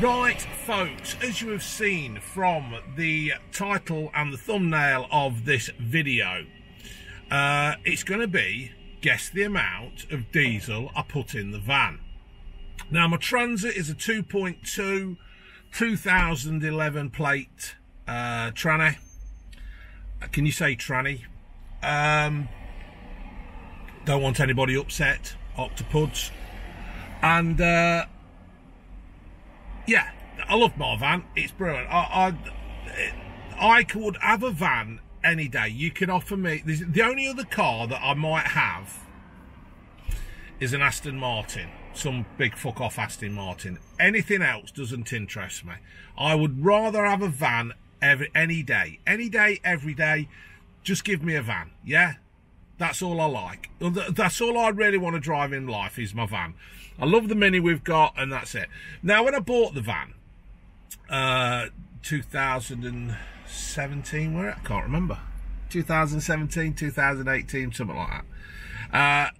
Right folks, as you have seen from the title and the thumbnail of this video, it's going to be guess the amount of diesel I put in the van. Now my Transit is a 2.2 2011 plate tranny. Can you say tranny? Don't want anybody upset, octopods. And yeah, I love my van. It's brilliant. I could have a van any day. You could offer me. The only other car that I might have is an Aston Martin. Some big fuck off Aston Martin. Anything else doesn't interest me. I would rather have a van any day, every day. Just give me a van. Yeah, that's all I like. That's all I really want to drive in life is my van. I love the Mini we've got, and that's it. Now, when I bought the van, 2017, where I can't remember, 2017, 2018, something like that.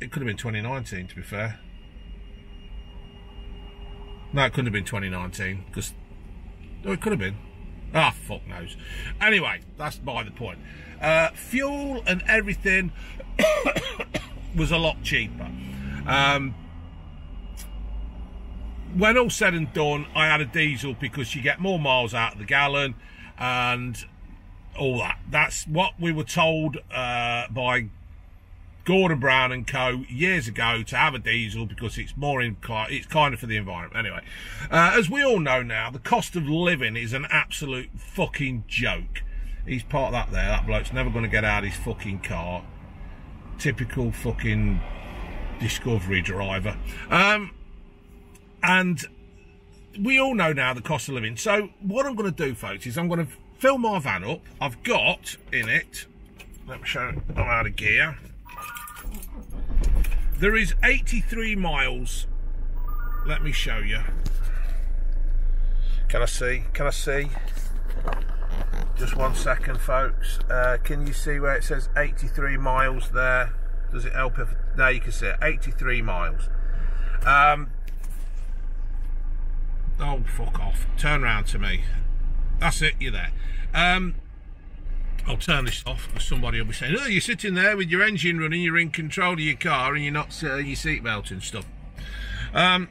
It could have been 2019, to be fair. No, it couldn't have been 2019 because, no, it could have been. Ah, fuck knows. Anyway, that's by the point. Fuel and everything was a lot cheaper. When all said and done, I had a diesel because you get more miles out of the gallon and all that. That's what we were told by Gordon Brown and co years ago, to have a diesel because it's more in, it's kind of for the environment. Anyway, as we all know now, the cost of living is an absolute fucking joke. He's part of that there, that bloke's never going to get out of his fucking car. Typical fucking Discovery driver. And we all know now the cost of living. So what I'm going to do, folks, is I'm going to fill my van up. I've got in it, let me show you, I'm out of gear. There is 83 miles. Let me show you. Can I see? Can I see? Just 1 second, folks. Can you see where it says 83 miles there? Does it help if... There you can see it, 83 miles. Oh, fuck off. Turn round to me. That's it, you're there. I'll turn this off because somebody will be saying, oh, you're sitting there with your engine running, you're in control of your car and you're not your seatbelt and stuff. Now,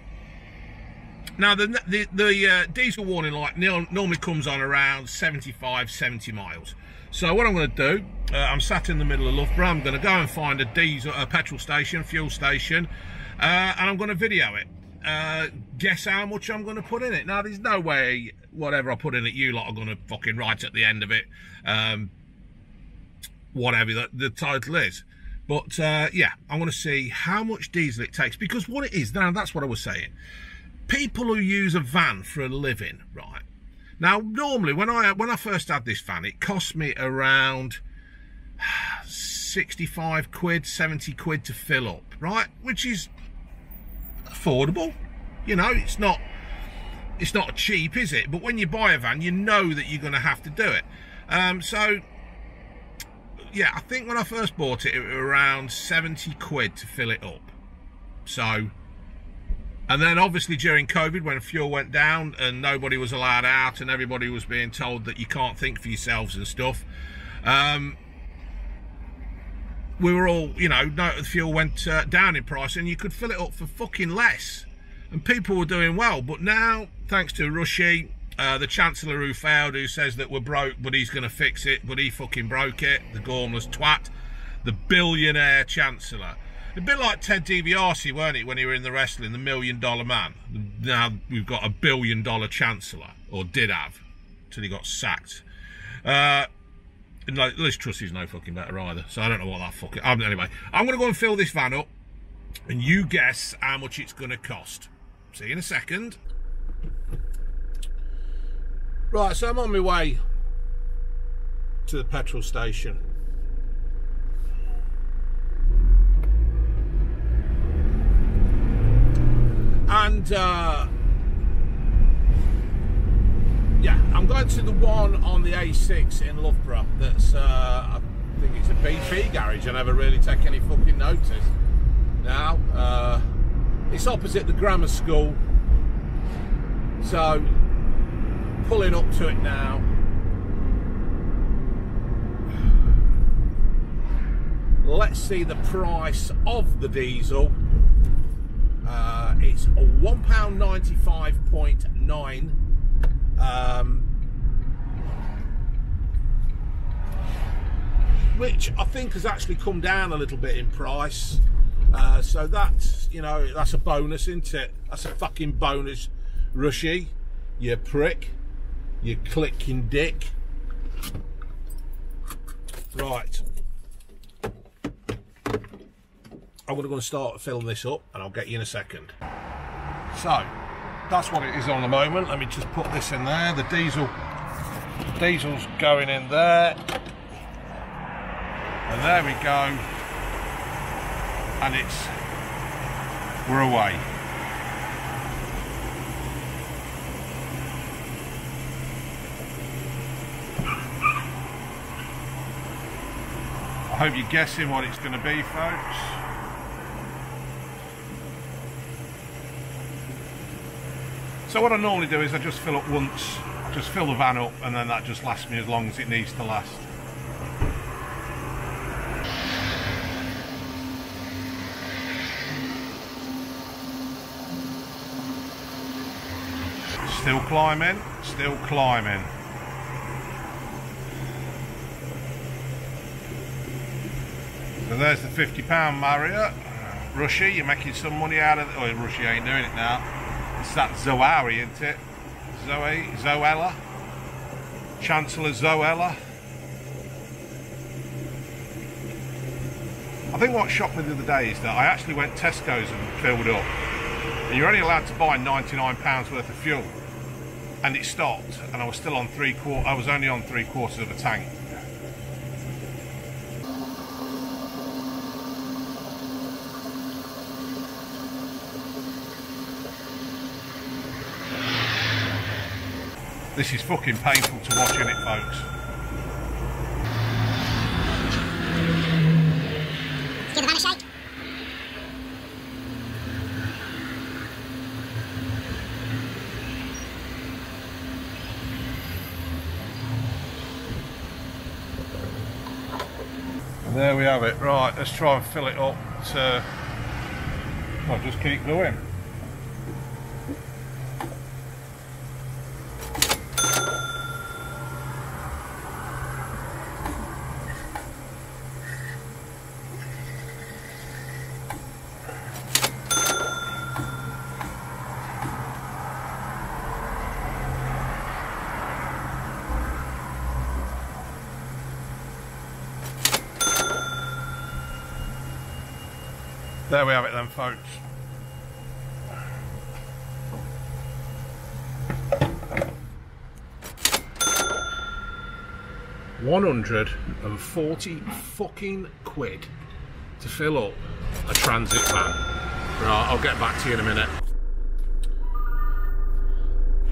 the diesel warning light normally comes on around 75, 70 miles. So what I'm going to do, I'm sat in the middle of Loughborough. I'm going to go and find a petrol station, fuel station, and I'm going to video it. Guess how much I'm going to put in it. Now, there's no way whatever I put in it, you lot are going to fucking write at the end of it, whatever the title is. But yeah, I want to see how much diesel it takes, because what it is now, that's what I was saying. People who use a van for a living, right? Now, normally, when I first had this van, it cost me around 65 quid, 70 quid to fill up, right? Which is affordable. You know, it's not cheap, is it? But when you buy a van, you know that you're going to have to do it. So, yeah, I think when I first bought it, it was around 70 quid to fill it up. So... And then obviously during COVID, when fuel went down and nobody was allowed out and everybody was being told that you can't think for yourselves and stuff, we were all, you know, the fuel went down in price and you could fill it up for fucking less. And people were doing well. But now, thanks to Rishi, the Chancellor who failed, who says that we're broke, but he's going to fix it, but he fucking broke it, the gormless twat, the billionaire Chancellor. A bit like Ted DiBiase, weren't it, when he were in the wrestling, the $1 Million Man. Now we've got a $1 billion Chancellor, or did have, until he got sacked. No, Liz Truss's no fucking better either, so I don't know what that fucking... Anyway, I'm going to go and fill this van up, and you guess how much it's going to cost. See you in a second. Right, so I'm on my way to the petrol station. And yeah, I'm going to the one on the A6 in Loughborough. That's I think it's a BP garage. I never really take any fucking notice. Now it's opposite the grammar school. So pulling up to it now. Let's see the price of the diesel. It's £1.95.9, which I think has actually come down a little bit in price. So that's, you know, that's a bonus, isn't it? That's a fucking bonus, Rushy, you prick, you clicking dick. Right. I'm going to start filling this up and I'll get you in a second. So that's what it is on the moment. Let me just put this in there. The diesel's going in there. And there we go. And it's, we're away. I hope you're guessing what it's going to be, folks. So what I normally do is I just fill up once, just fill the van up, and then that just lasts me as long as it needs to last. Still climbing, still climbing. So there's the £50 barrier. Rushy, you're making some money out of it. Oh, Rushy ain't doing it now. It's that Zoari, isn't it? Zoe, Zoella, Chancellor Zoella. I think what shocked me the other day is that I actually went Tesco's and filled up. And you're only allowed to buy £99 worth of fuel. And it stopped, and I was still on only on three quarters of a tank. This is fucking painful to watch, isn't it, folks? Give the van a shake. And there we have it. Right, let's try and fill it up to... I'll just keep going. There we have it then, folks. £140 to fill up a Transit van. Right, I'll get back to you in a minute.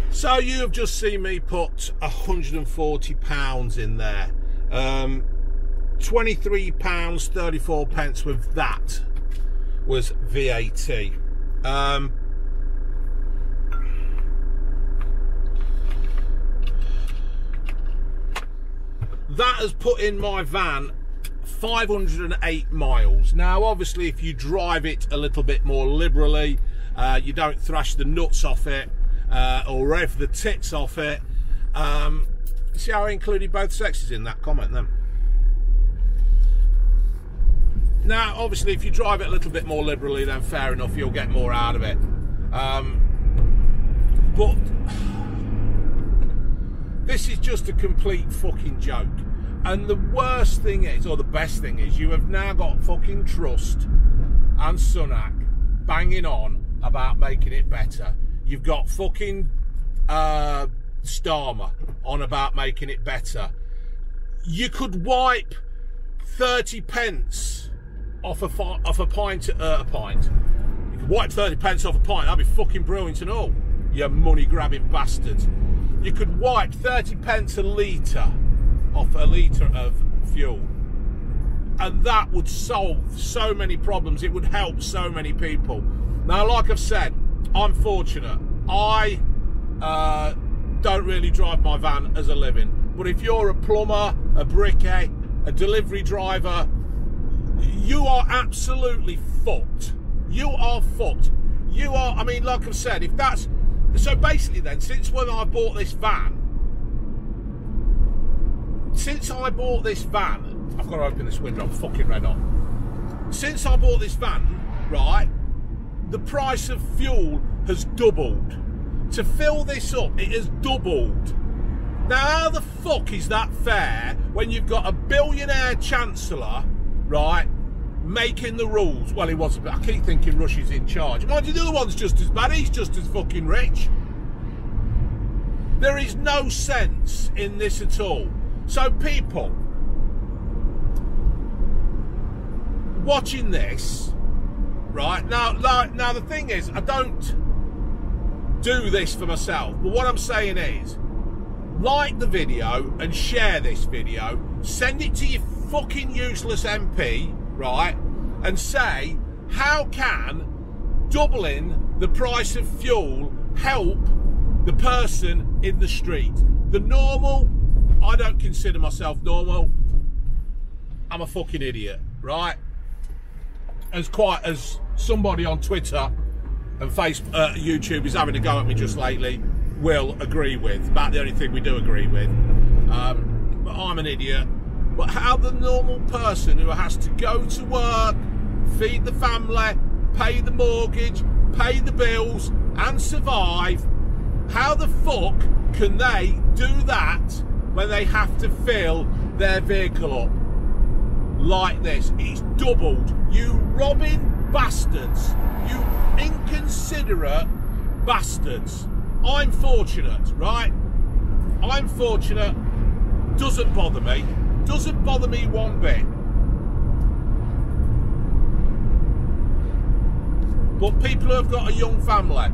So you have just seen me put £140 in there. £23.34 with that was VAT. That has put in my van 508 miles. Now obviously if you drive it a little bit more liberally, you don't thrash the nuts off it or rev the tits off it. See how I included both sexes in that comment then? Now, obviously, if you drive it a little bit more liberally, then fair enough, you'll get more out of it. But this is just a complete fucking joke. And the worst thing is, or the best thing is, you have now got fucking Trust and Sunak banging on about making it better. You've got fucking Starmer on about making it better. You could wipe 30p off a pint. You could wipe 30p off a pint, that'd be fucking brilliant and all, you money grabbing bastards. You could wipe 30p a litre off a litre of fuel, and that would solve so many problems. It would help so many people. Now, like I've said, I'm fortunate. I don't really drive my van as a living. But if you're a plumber, a brickie, a delivery driver, you are absolutely fucked. You are fucked. You are, I mean, like I've said, if that's, so basically then, since when I bought this van, I've got to open this window, I'm fucking red on. Since I bought this van, right, the price of fuel has doubled. To fill this up, it has doubled. Now, how the fuck is that fair when you've got a billionaire chancellor, right, making the rules? Well, he wasn't, but I keep thinking Russia's in charge. Mind you, the other one's just as bad, he's just as fucking rich. There is no sense in this at all. So people watching this, right, now the thing is, I don't do this for myself, but what I'm saying is, like the video and share this video, send it to your fucking useless MP, right, and say, how can doubling the price of fuel help the person in the street? The normal, I don't consider myself normal, I'm a fucking idiot, right? As somebody on Twitter and Facebook, YouTube is having a go at me just lately, will agree with, about the only thing we do agree with, but I'm an idiot. But how the normal person who has to go to work, feed the family, pay the mortgage, pay the bills and survive, how the fuck can they do that when they have to fill their vehicle up like this? It's doubled. You robbing bastards. You inconsiderate bastards. I'm fortunate, right? I'm fortunate. Doesn't bother me. Doesn't bother me one bit. But people who have got a young family,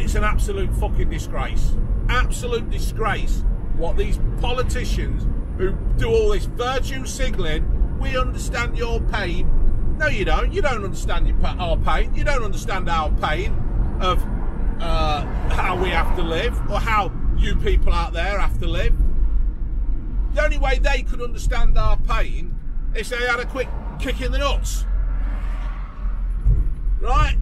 it's an absolute fucking disgrace. Absolute disgrace. What these politicians who do all this virtue signaling, we understand your pain. No, you don't. You don't understand our pain. You don't understand our pain of how we have to live, or how you people out there have to live. The only way they could understand our pain is they had a quick kick in the nuts. Right?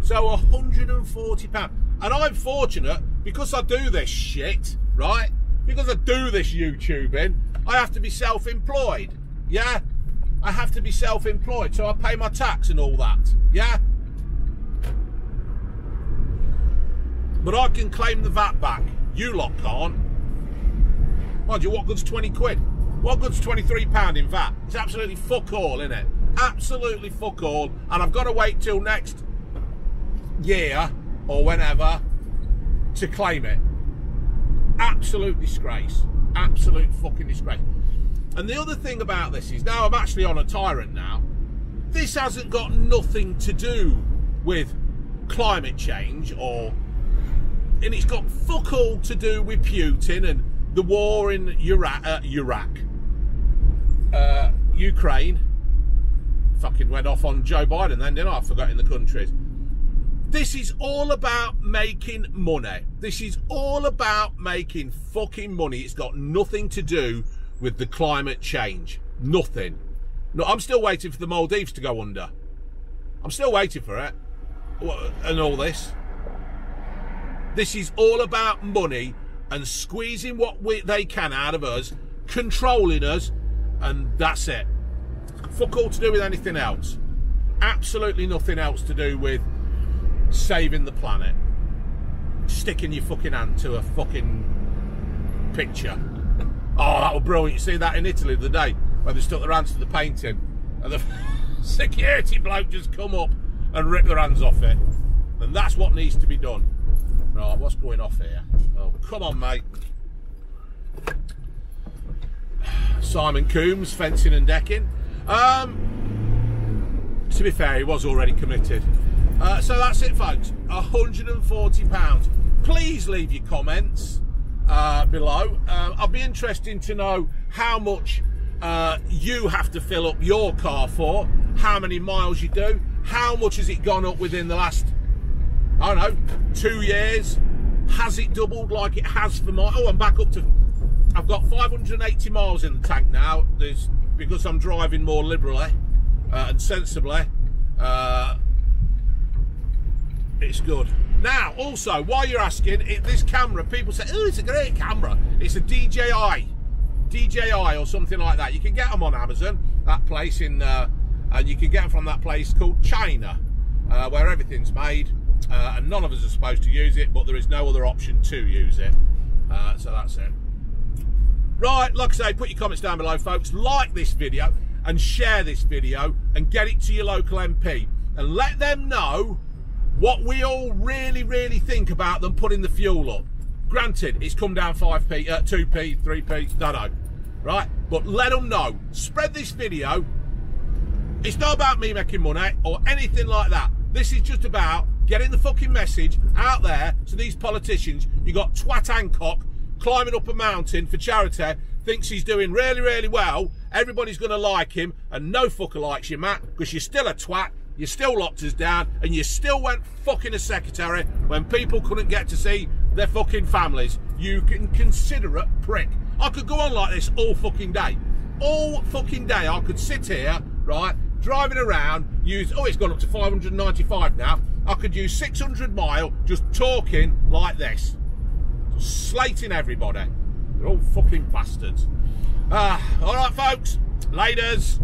So £140. And I'm fortunate because I do this shit, right? Because I do this YouTubing, I have to be self-employed, yeah? I have to be self-employed, so I pay my tax and all that, yeah? But I can claim the VAT back. You lot can't. Mind you, what good's 20 quid? What good's £23 in VAT? It's absolutely fuck all, innit? Absolutely fuck all. And I've got to wait till next year or whenever to claim it. Absolute disgrace. Absolute fucking disgrace. And the other thing about this is, now I'm actually on a tyrant now, this hasn't got nothing to do with climate change, or, and it's got fuck all to do with Putin and the war in Ukraine. Fucking went off on Joe Biden then, didn't I? Forgetting the countries. This is all about making money. This is all about making fucking money. It's got nothing to do with the climate change. Nothing. No, I'm still waiting for the Maldives to go under. I'm still waiting for it. And all this. This is all about money and squeezing what they can out of us, controlling us, and that's it. Fuck all to do with anything else. Absolutely nothing else to do with saving the planet. Sticking your fucking hand to a fucking picture. Oh, that was brilliant. You see that in Italy the other day, where they stuck their hands to the painting, and the security bloke just come up and ripped their hands off it. And that's what needs to be done. Right, what's going off here? Oh, come on, mate. Simon Coombs, fencing and decking. To be fair, he was already committed. So that's it, folks. £140. Please leave your comments below. I'll be interested to know how much you have to fill up your car for, how many miles you do, how much has it gone up within the last I don't know, 2 years. Has it doubled like it has for my... Oh, I'm back up to... I've got 580 miles in the tank now. There's, because I'm driving more liberally and sensibly. It's good. Now, also, while you're asking, this camera, people say, oh, it's a great camera. It's a DJI or something like that. You can get them on Amazon, that place in... and you can get them from that place called China, where everything's made. And none of us are supposed to use it, but there is no other option to use it. So that's it. Right, like I say, put your comments down below, folks. Like this video and share this video and get it to your local MP. And let them know what we all really, really think about them putting the fuel up. Granted, it's come down 5p, 2p, 3p, don't know. Right? But let them know. Spread this video. It's not about me making money or anything like that. This is just about getting the fucking message out there to these politicians. You got Twat Hancock climbing up a mountain for charity, thinks he's doing really, really well. Everybody's going to like him, and no fucker likes you, Matt, because you're still a twat, you still locked us down, and you still went fucking a secretary when people couldn't get to see their fucking families. You inconsiderate prick. I could go on like this all fucking day. All fucking day I could sit here, right, driving around, use, oh, it's gone up to 595 now. I could use 600 mile just talking like this, just slating everybody. They're all fucking bastards. All right, folks, laters.